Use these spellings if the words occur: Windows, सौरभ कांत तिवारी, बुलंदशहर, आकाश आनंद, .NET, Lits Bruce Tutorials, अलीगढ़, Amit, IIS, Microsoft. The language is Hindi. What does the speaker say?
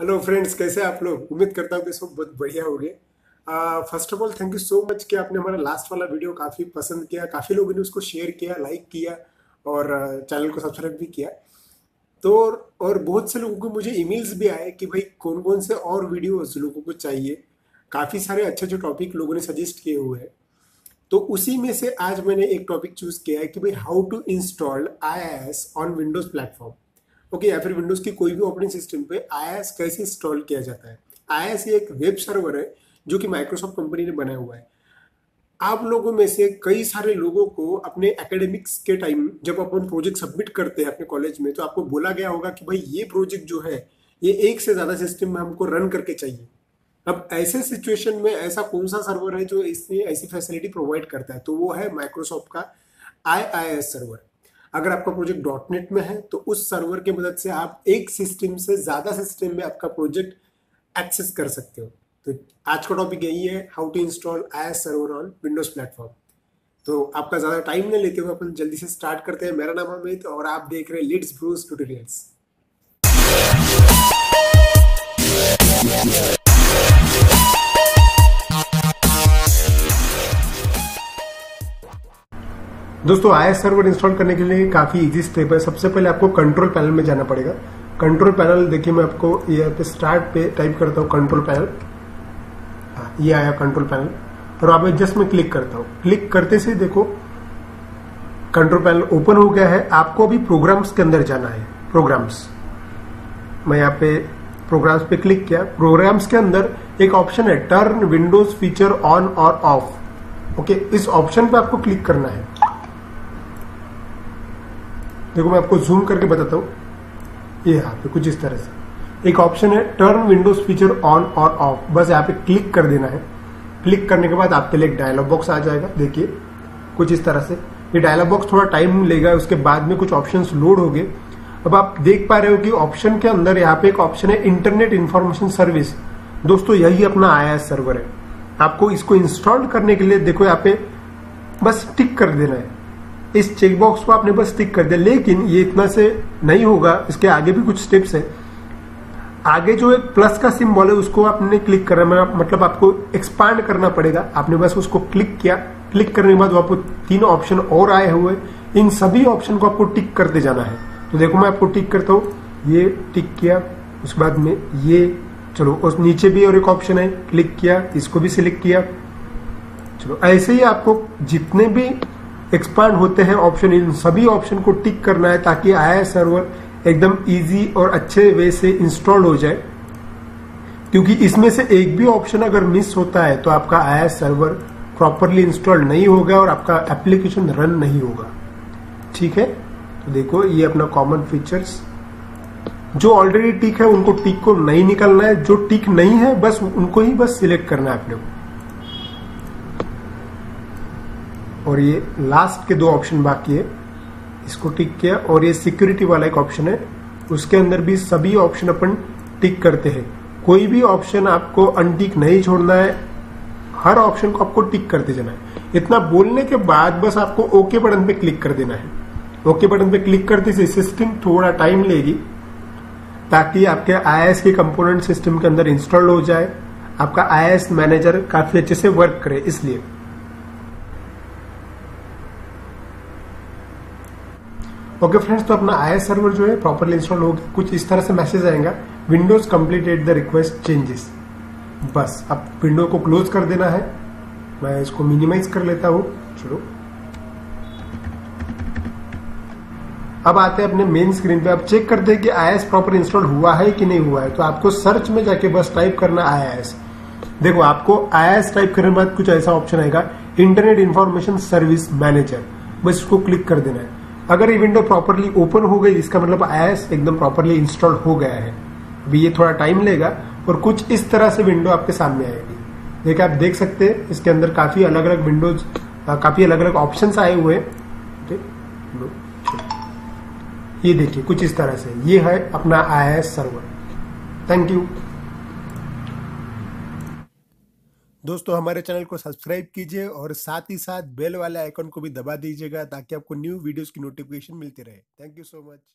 हेलो फ्रेंड्स, कैसे आप लोग? उम्मीद करता हूँ कि सब बहुत बढ़िया होंगे। First of all thank you so much कि आपने हमारा लास्ट वाला वीडियो काफ़ी पसंद किया, काफ़ी लोगों ने उसको शेयर किया, लाइक किया और चैनल को सब्सक्राइब भी किया। तो और बहुत से लोगों को मुझे ईमेल्स भी आए कि भाई कौन कौन से और वीडियोस लोगों को चाहिए। काफ़ी सारे अच्छे अच्छे टॉपिक लोगों ने सजेस्ट किए हुए हैं, तो उसी में से आज मैंने एक टॉपिक चूज़ किया है कि भाई how to install IIS on Windows platform. Okay, या फिर विंडोज़ की कोई भी ऑपरेटिंग सिस्टम पे IIS कैसे इंस्टॉल किया जाता है। IIS ये एक वेब सर्वर है जो कि माइक्रोसॉफ्ट कंपनी ने बनाया हुआ है। आप लोगों में से कई सारे लोगों को अपने एकेडमिक्स के टाइम जब अपन प्रोजेक्ट सबमिट करते हैं अपने कॉलेज में, तो आपको बोला गया होगा कि भाई ये प्रोजेक्ट जो है ये एक से ज़्यादा सिस्टम में हमको रन करके चाहिए। अब ऐसे सिचुएशन में ऐसा कौन सा सर्वर है जो इसमें ऐसी फैसिलिटी प्रोवाइड करता है, तो वो है माइक्रोसॉफ्ट का IIS सर्वर। अगर आपका प्रोजेक्ट .NET में है तो उस सर्वर की मदद से आप एक सिस्टम से ज़्यादा सिस्टम में आपका प्रोजेक्ट एक्सेस कर सकते हो। तो आज का टॉपिक यही है, how to install IIS server on Windows platform. तो आपका ज़्यादा टाइम नहीं लेते हुए अपन जल्दी से स्टार्ट करते हैं। मेरा नाम अमित और आप देख रहे हैं लिट्स ब्रूस ट्यूटोरियल्स। दोस्तों, IIS सर्वर इंस्टॉल करने के लिए काफ़ी इजी स्टेप है। सबसे पहले आपको कंट्रोल पैनल में जाना पड़ेगा। कंट्रोल पैनल देखिए, मैं आपको यहाँ पे स्टार्ट पे टाइप करता हूँ कंट्रोल पैनल। ये आया कंट्रोल पैनल और आप एडजस्ट में क्लिक करता हूँ। क्लिक करते से देखो कंट्रोल पैनल ओपन हो गया है। आपको अभी प्रोग्राम्स के अंदर जाना है। प्रोग्राम्स, मैं यहाँ पे प्रोग्राम्स पे क्लिक किया। प्रोग्राम्स के अंदर एक ऑप्शन है टर्न विंडोज फीचर ऑन और ऑफ। ओके, इस ऑप्शन पे आपको क्लिक करना है। देखो मैं आपको जूम करके बताता हूँ। ये यहाँ पे कुछ इस तरह से एक ऑप्शन है टर्न विंडोज फीचर ऑन और ऑफ। बस यहाँ पे क्लिक कर देना है। क्लिक करने के बाद आपके लिए एक डायलॉग बॉक्स आ जाएगा। देखिए कुछ इस तरह से ये डायलॉग बॉक्स थोड़ा टाइम लेगा, उसके बाद में कुछ ऑप्शंस लोड हो गए। अब आप देख पा रहे हो कि ऑप्शन के अंदर यहाँ पे एक ऑप्शन है इंटरनेट इन्फॉर्मेशन सर्विस। दोस्तों, यही अपना IIS सर्वर है। आपको इसको इंस्टॉल करने के लिए देखो यहाँ पे बस टिक कर देना है। इस चेकबॉक्स को आपने बस टिक कर दिया, लेकिन ये इतना से नहीं होगा, इसके आगे भी कुछ स्टेप्स है। आगे जो एक प्लस का सिंबल है उसको आपने क्लिक करना, मतलब आपको एक्सपांड करना पड़ेगा। आपने बस उसको क्लिक किया। क्लिक करने के बाद आपको तीन ऑप्शन और आए हुए, इन सभी ऑप्शन को आपको टिक करते जाना है। तो देखो मैं आपको टिक करता हूँ। ये टिक किया, उसके बाद में ये चलो और नीचे भी और एक ऑप्शन है, क्लिक किया, इसको भी सिलेक्ट किया। चलो ऐसे ही आपको जितने भी एक्सपांड होते हैं ऑप्शन, इन सभी ऑप्शन को टिक करना है ताकि IIS सर्वर एकदम इजी और अच्छे वे से इंस्टॉल हो जाए, क्योंकि इसमें से एक भी ऑप्शन अगर मिस होता है तो आपका IIS सर्वर प्रॉपरली इंस्टॉल नहीं होगा और आपका एप्लीकेशन रन नहीं होगा। ठीक है, तो देखो ये अपना कॉमन फीचर्स, जो ऑलरेडी टिक है उनको टिक को नहीं निकालना है, जो टिक नहीं है बस उनको ही बस सिलेक्ट करना है अपने को। और ये लास्ट के दो ऑप्शन बाकी है, इसको टिक किया। और ये सिक्योरिटी वाला एक ऑप्शन है, उसके अंदर भी सभी ऑप्शन अपन टिक करते हैं। कोई भी ऑप्शन आपको अनटिक नहीं छोड़ना है, हर ऑप्शन को आपको टिक करते जाना है। इतना बोलने के बाद बस आपको ओके बटन पे क्लिक कर देना है। ओके बटन पे क्लिक करते से सिस्टम थोड़ा टाइम लेगी ताकि आपके IIS के कंपोनेंट सिस्टम के अंदर इंस्टॉल हो जाए, आपका IIS मैनेजर काफी अच्छे से वर्क करे। इसलिए ओके फ्रेंड्स, तो अपना IIS सर्वर जो है प्रॉपरली इंस्टॉल हो गया। कुछ इस तरह से मैसेज आएगा, Windows completed the request changes. बस अब विंडो को क्लोज कर देना है। मैं इसको मिनिमाइज कर लेता हूँ। चलो अब आते हैं अपने मेन स्क्रीन पे। अब चेक करते हैं कि IIS प्रॉपर इंस्टॉल हुआ है कि नहीं हुआ है। तो आपको सर्च में जाके बस टाइप करना IIS। देखो आपको IIS टाइप करने के बाद कुछ ऐसा ऑप्शन आएगा इंटरनेट इन्फॉर्मेशन सर्विस मैनेजर, बस इसको क्लिक कर देना है। अगर ये विंडो प्रॉपरली ओपन हो गई इसका मतलब IIS एकदम प्रॉपरली इंस्टॉल हो गया है। अभी ये थोड़ा टाइम लेगा और कुछ इस तरह से विंडो आपके सामने आएगी। देखिए आप देख सकते हैं इसके अंदर काफ़ी अलग अलग विंडोज, काफ़ी अलग अलग ऑप्शंस आए हुए हैं। ये देखिए कुछ इस तरह से ये है अपना IIS सर्वर। थैंक यू दोस्तों, हमारे चैनल को सब्सक्राइब कीजिए और साथ ही साथ बेल वाले आइकन को भी दबा दीजिएगा ताकि आपको न्यू वीडियोस की नोटिफिकेशन मिलती रहे। Thank you so much.